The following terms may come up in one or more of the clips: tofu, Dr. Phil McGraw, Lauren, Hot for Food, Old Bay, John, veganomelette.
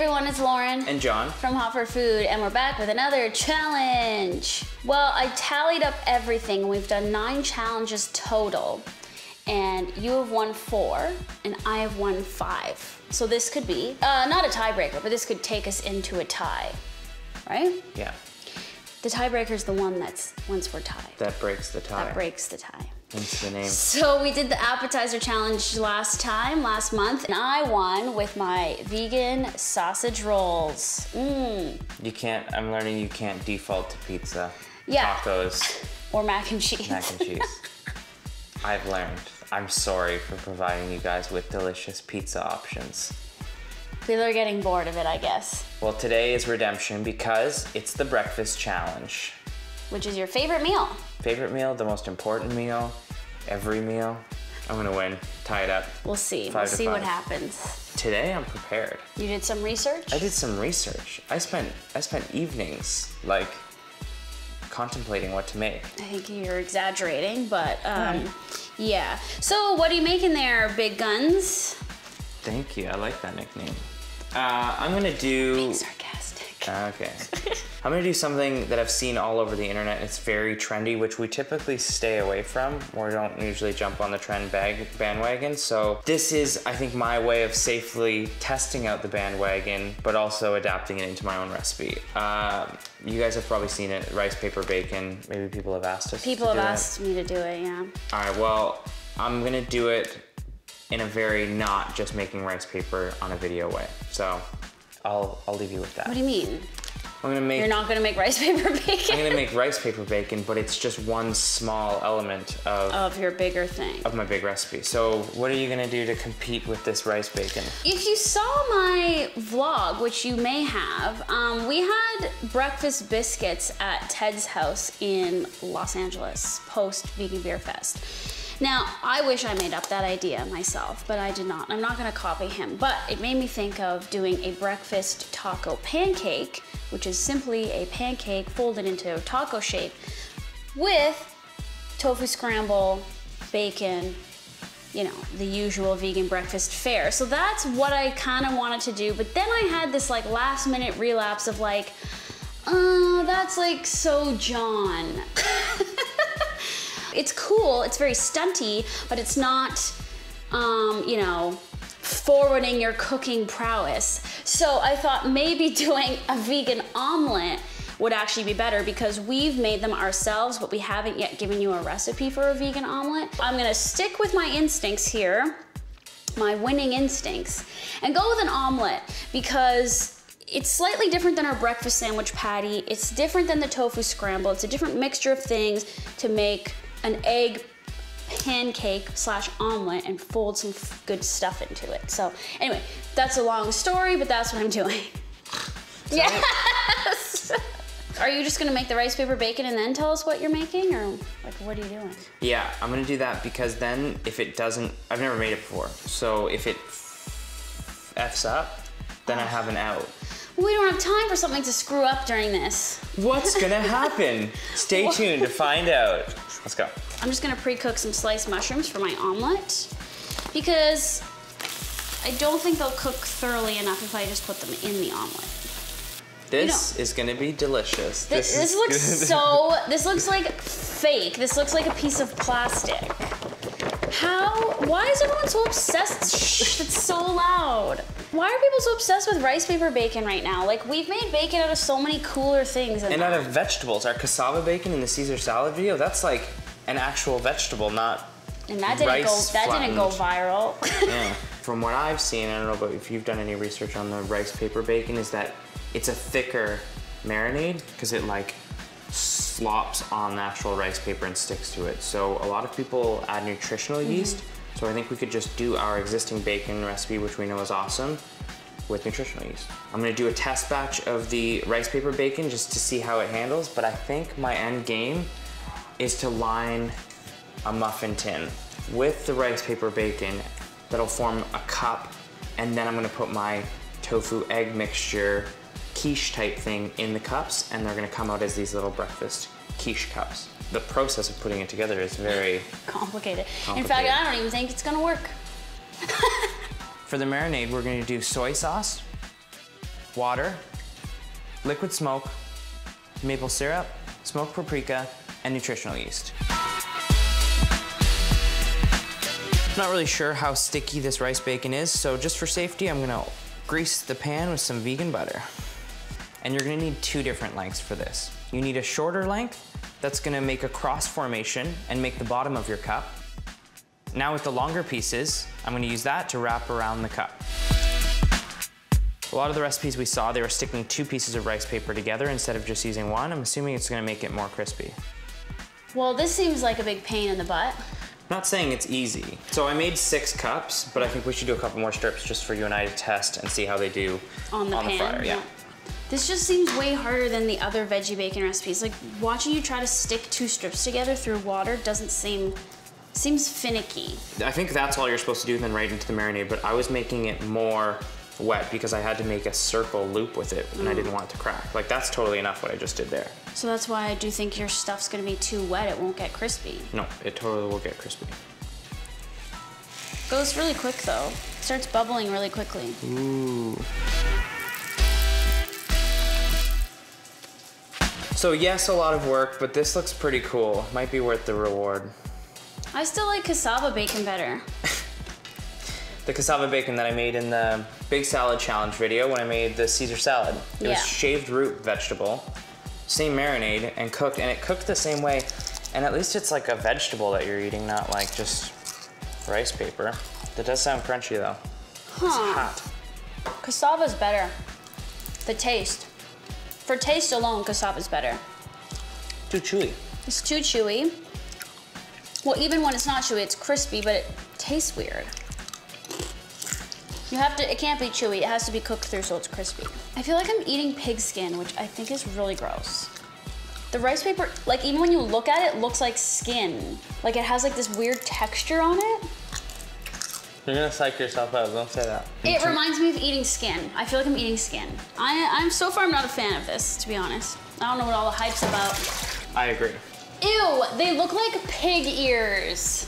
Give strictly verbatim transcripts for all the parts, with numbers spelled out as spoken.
everyone, it's Lauren. And John. From Hot for Food, and we're back with another challenge. Well, I tallied up everything. We've done nine challenges total. And you have won four, and I have won five. So this could be, uh, not a tiebreaker, but this could take us into a tie, right? Yeah. The tiebreaker is the one that's, once we're tied. That breaks the tie. That breaks the tie. Hence the name. So we did the appetizer challenge last time, last month, and I won with my vegan sausage rolls. Mmm. You can't, I'm learning you can't default to pizza, yeah. Tacos. Or mac and cheese. Mac and cheese. I've learned. I'm sorry for providing you guys with delicious pizza options. People are getting bored of it, I guess. Well, today is redemption because it's the breakfast challenge. Which is your favorite meal. Favorite meal, the most important meal, every meal. I'm gonna win, tie it up. We'll see, we'll see what happens. Today I'm prepared. You did some research? I did some research. I spent, I spent evenings like contemplating what to make. I think you're exaggerating, but um, mm. yeah. So what are you making there, Big Guns? Thank you, I like that nickname. Uh, I'm gonna do... Being sarcastic. Okay. I'm gonna do something that I've seen all over the internet. It's very trendy, which we typically stay away from. We don't usually jump on the trend bag bandwagon. So this is, I think, my way of safely testing out the bandwagon, but also adapting it into my own recipe. Uh, you guys have probably seen it, rice, paper, bacon. Maybe people have asked us to do it. People have asked me to do it, yeah. All right, well, I'm gonna do it in a very not just making rice paper on a video way. So I'll, I'll leave you with that. What do you mean? I'm gonna make- You're not gonna make rice paper bacon? I'm gonna make rice paper bacon, but it's just one small element of- Of your bigger thing. Of my big recipe. So what are you gonna do to compete with this rice bacon? If you saw my vlog, which you may have, um, we had breakfast biscuits at Ted's house in Los Angeles, post Vegan Beer Fest. Now, I wish I made up that idea myself, but I did not. I'm not gonna copy him, but it made me think of doing a breakfast taco pancake, which is simply a pancake folded into a taco shape with tofu scramble, bacon, you know, the usual vegan breakfast fare. So that's what I kinda wanted to do, but then I had this like last minute relapse of like, oh, that's like so John. It's cool, it's very stunty, but it's not, um, you know, forwarding your cooking prowess. So I thought maybe doing a vegan omelet would actually be better because we've made them ourselves, but we haven't yet given you a recipe for a vegan omelet. I'm gonna stick with my instincts here, my winning instincts, and go with an omelet because it's slightly different than our breakfast sandwich patty. It's different than the tofu scramble. It's a different mixture of things to make an egg pancake slash omelet and fold some good stuff into it. So anyway, that's a long story, but that's what I'm doing. Sorry. Yes! Are you just gonna make the rice paper bacon and then tell us what you're making, or like what are you doing? Yeah, I'm gonna do that because then if it doesn't, I've never made it before. So if it F's up, then oh. I have an out. We don't have time for something to screw up during this. What's gonna happen? Stay tuned to find out. Let's go. I'm just gonna pre-cook some sliced mushrooms for my omelet because I don't think they'll cook thoroughly enough if I just put them in the omelet. This you know, is gonna be delicious. This, this, this looks so, this looks like fake. This looks like a piece of plastic. How, why is everyone so obsessed? Shh, it's so loud. Why are people so obsessed with rice paper bacon right now? Like, we've made bacon out of so many cooler things. And that. Out of vegetables. Our cassava bacon in the Caesar salad video, that's like an actual vegetable, not and that didn't go. That flattened. Didn't go viral. Yeah. From what I've seen, I don't know if you've done any research on the rice paper bacon, is that it's a thicker marinade because it like slops on the actual rice paper and sticks to it. So a lot of people add nutritional mm-hmm. yeast. So I think we could just do our existing bacon recipe, which we know is awesome, with nutritional yeast. I'm gonna do a test batch of the rice paper bacon just to see how it handles, but I think my end game is to line a muffin tin with the rice paper bacon that'll form a cup, and then I'm gonna put my tofu egg mixture quiche type thing in the cups, and they're gonna come out as these little breakfast quiche cups. The process of putting it together is very complicated. complicated. In fact, I don't even think it's gonna work. For the marinade, we're gonna do soy sauce, water, liquid smoke, maple syrup, smoked paprika, and nutritional yeast. I'm not really sure how sticky this rice bacon is, so just for safety, I'm gonna grease the pan with some vegan butter. And you're gonna need two different lengths for this. You need a shorter length that's gonna make a cross formation and make the bottom of your cup. Now with the longer pieces, I'm gonna use that to wrap around the cup. A lot of the recipes we saw, they were sticking two pieces of rice paper together instead of just using one. I'm assuming it's gonna make it more crispy. Well, this seems like a big pain in the butt. Not saying it's easy. So I made six cups, but I think we should do a couple more strips just for you and I to test and see how they do on the, on pan, the fryer. Yeah. Yeah. This just seems way harder than the other veggie bacon recipes. Like watching you try to stick two strips together through water doesn't seem, seems finicky. I think that's all you're supposed to do, then right into the marinade, but I was making it more wet because I had to make a circle loop with it and mm. I didn't want it to crack. Like that's totally enough what I just did there. So that's why I do think your stuff's gonna be too wet, it won't get crispy. No, it totally will get crispy. Goes really quick though. It starts bubbling really quickly. Ooh. So yes, a lot of work, but this looks pretty cool. Might be worth the reward. I still like cassava bacon better. The cassava bacon that I made in the Big Salad Challenge video when I made the Caesar salad. It yeah. was shaved root vegetable, same marinade, and cooked, and it cooked the same way, and at least it's like a vegetable that you're eating, not like just rice paper. That does sound crunchy though. Huh. It's hot. Cassava's better. The taste. For taste alone, cassava's better. Too chewy. It's too chewy. Well, even when it's not chewy, it's crispy, but it tastes weird. You have to, it can't be chewy, it has to be cooked through so it's crispy. I feel like I'm eating pig skin, which I think is really gross. The rice paper, like even when you look at it, it looks like skin. Like it has like this weird texture on it. You're gonna psych yourself out, don't say that. It reminds me of eating skin. I feel like I'm eating skin. I, I'm so far I'm not a fan of this, to be honest. I don't know what all the hype's about. I agree. Ew, they look like pig ears.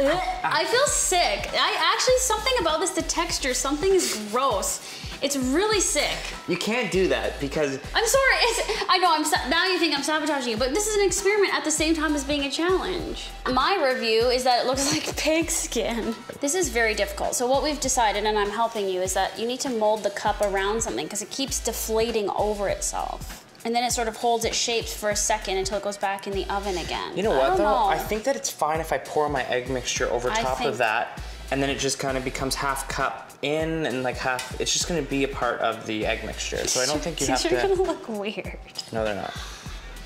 I feel sick. I actually, something about this, the texture, something is gross. It's really sick. You can't do that because... I'm sorry, it's, I know, I'm now you think I'm sabotaging you, but this is an experiment at the same time as being a challenge. My review is that it looks like pig skin. This is very difficult. So what we've decided, and I'm helping you, is that you need to mold the cup around something because it keeps deflating over itself. And then it sort of holds its shapes for a second until it goes back in the oven again. You know what I though? Know. I think that it's fine if I pour my egg mixture over top of that and then it just kind of becomes half cup in and like half, it's just gonna be a part of the egg mixture. So I don't think you have to- These are gonna look weird. No, they're not.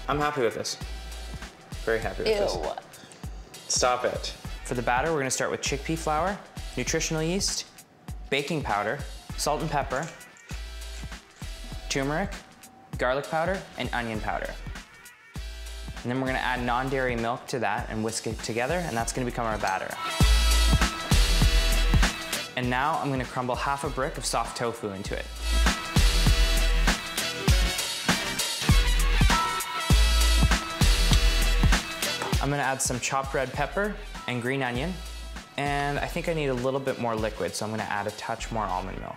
I'm happy with this. Very happy with Ew. this. Stop it. For the batter, we're gonna start with chickpea flour, nutritional yeast, baking powder, salt and pepper, turmeric, garlic powder, and onion powder. And then we're gonna add non-dairy milk to that and whisk it together, and that's gonna become our batter. And now I'm gonna crumble half a brick of soft tofu into it. I'm gonna add some chopped red pepper and green onion, and I think I need a little bit more liquid, so I'm gonna add a touch more almond milk.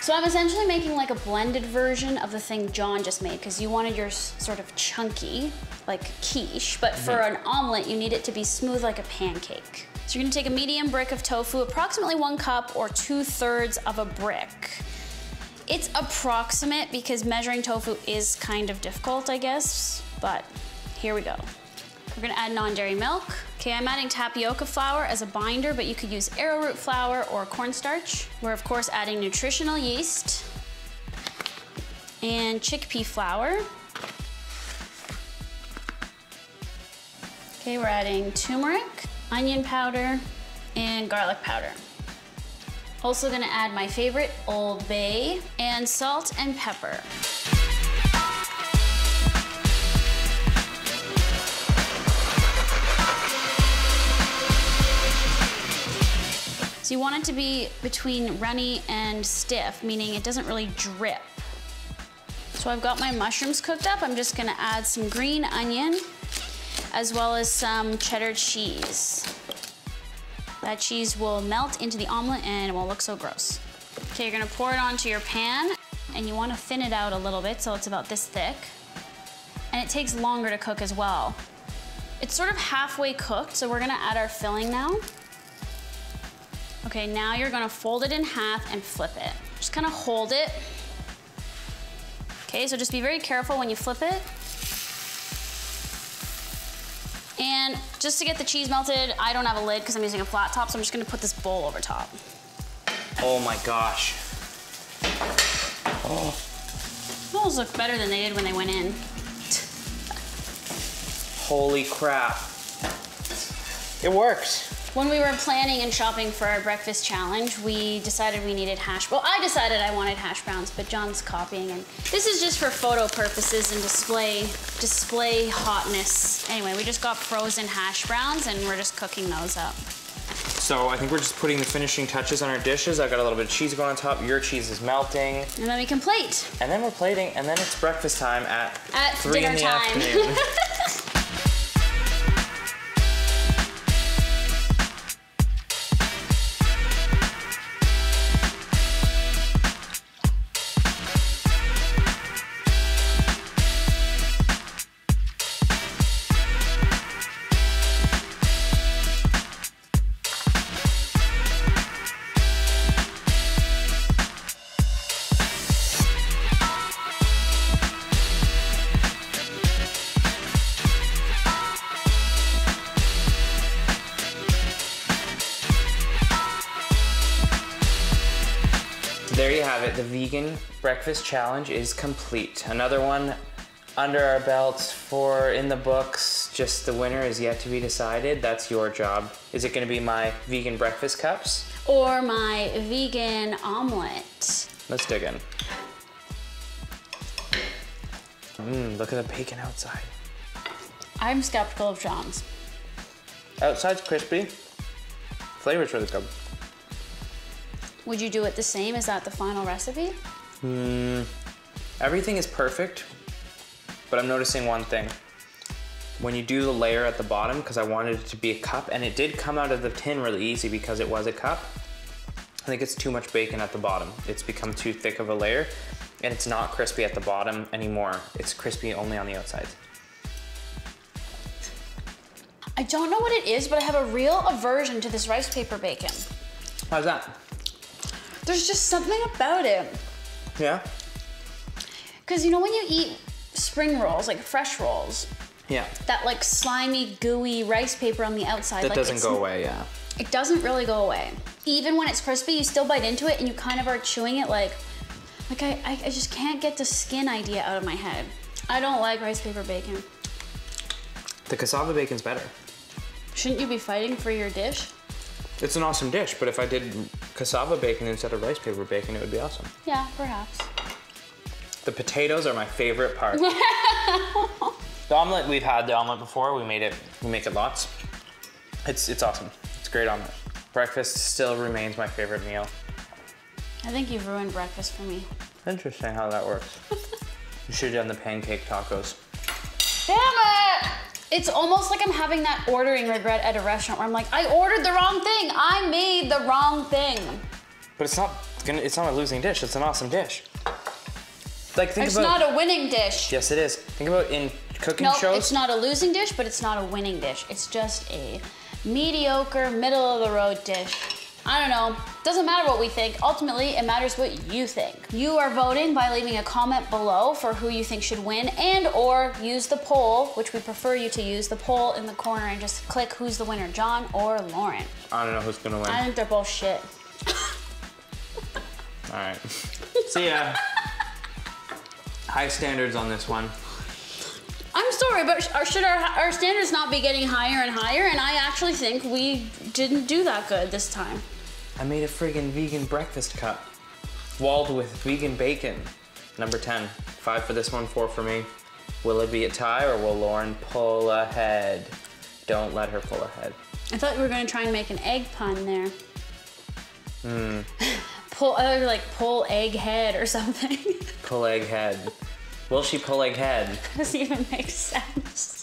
So I'm essentially making like a blended version of the thing John just made because you wanted yours sort of chunky, like quiche, but mm-hmm. for an omelet, you need it to be smooth like a pancake. So you're gonna take a medium brick of tofu, approximately one cup or two thirds of a brick. It's approximate because measuring tofu is kind of difficult, I guess, but here we go. We're gonna add non-dairy milk. Okay, I'm adding tapioca flour as a binder, but you could use arrowroot flour or cornstarch. We're of course adding nutritional yeast and chickpea flour. Okay, we're adding turmeric, onion powder, and garlic powder. Also gonna add my favorite, Old Bay, and salt and pepper. So you want it to be between runny and stiff, meaning it doesn't really drip. So I've got my mushrooms cooked up. I'm just gonna add some green onion as well as some cheddar cheese. That cheese will melt into the omelet and it won't look so gross. Okay, you're gonna pour it onto your pan and you wanna thin it out a little bit so it's about this thick. And it takes longer to cook as well. It's sort of halfway cooked, so we're gonna add our filling now. Okay, now you're gonna fold it in half and flip it. Just kinda hold it. Okay, so just be very careful when you flip it. And just to get the cheese melted, I don't have a lid because I'm using a flat top, so I'm just gonna put this bowl over top. Oh my gosh. Oh. Bowls look better than they did when they went in. Holy crap. It worked. When we were planning and shopping for our breakfast challenge, we decided we needed hash, well, I decided I wanted hash browns, but John's copying, and this is just for photo purposes and display, display hotness. Anyway, we just got frozen hash browns and we're just cooking those up. So I think we're just putting the finishing touches on our dishes. I've got a little bit of cheese going on top. Your cheese is melting. And then we can plate. And then we're plating, and then it's breakfast time at, at three in the afternoon. At dinner time. There you have it, the vegan breakfast challenge is complete. Another one under our belts, four in the books, just the winner is yet to be decided. That's your job. Is it gonna be my vegan breakfast cups? Or my vegan omelet. Let's dig in. Mmm, look at the bacon outside. I'm skeptical of John's. Outside's crispy, flavor's really good. Would you do it the same? Is that the final recipe? Hmm. Everything is perfect, but I'm noticing one thing. When you do the layer at the bottom, because I wanted it to be a cup, and it did come out of the tin really easy because it was a cup, I think it's too much bacon at the bottom. It's become too thick of a layer, and it's not crispy at the bottom anymore. It's crispy only on the outside. I don't know what it is, but I have a real aversion to this rice paper bacon. How's that? There's just something about it. Yeah? Because you know when you eat spring rolls, like fresh rolls? Yeah. That like slimy, gooey rice paper on the outside. That like doesn't go away, yeah. It doesn't really go away. Even when it's crispy, you still bite into it and you kind of are chewing it like, like I, I, I just can't get the skin idea out of my head. I don't like rice paper bacon. The cassava bacon's better. Shouldn't you be fighting for your dish? It's an awesome dish, but if I did cassava bacon instead of rice paper bacon, it would be awesome. Yeah, perhaps. The potatoes are my favorite part. The omelet, we've had the omelet before. We made it, we make it lots. It's, it's awesome. It's a great omelet. Breakfast still remains my favorite meal. I think you've ruined breakfast for me. Interesting how that works. You should have done the pancake tacos. Damn it! It's almost like I'm having that ordering regret at a restaurant where I'm like, I ordered the wrong thing. I made the wrong thing. But it's not gonna, it's not a losing dish. It's an awesome dish. Like think it's about, not a winning dish. Yes, it is. Think about in cooking nope, shows. It's not a losing dish, but it's not a winning dish. It's just a mediocre, middle of the road dish. I don't know. Doesn't matter what we think. Ultimately, it matters what you think. You are voting by leaving a comment below for who you think should win and or use the poll, which we prefer you to use the poll in the corner and just click who's the winner, John or Lauren. I don't know who's gonna win. I think they're both shit. All right. See ya. High standards on this one. I'm sorry, but should our, our standards not be getting higher and higher? And I actually think we didn't do that good this time. I made a friggin' vegan breakfast cup, walled with vegan bacon. Number ten, five for this one, four for me. Will it be a tie or will Lauren pull ahead? Don't let her pull ahead. I thought you were gonna try and make an egg pun there. Hmm. Pull, uh, like pull egg head or something. Pull egg head. Will she pull egg head? Doesn't even make sense.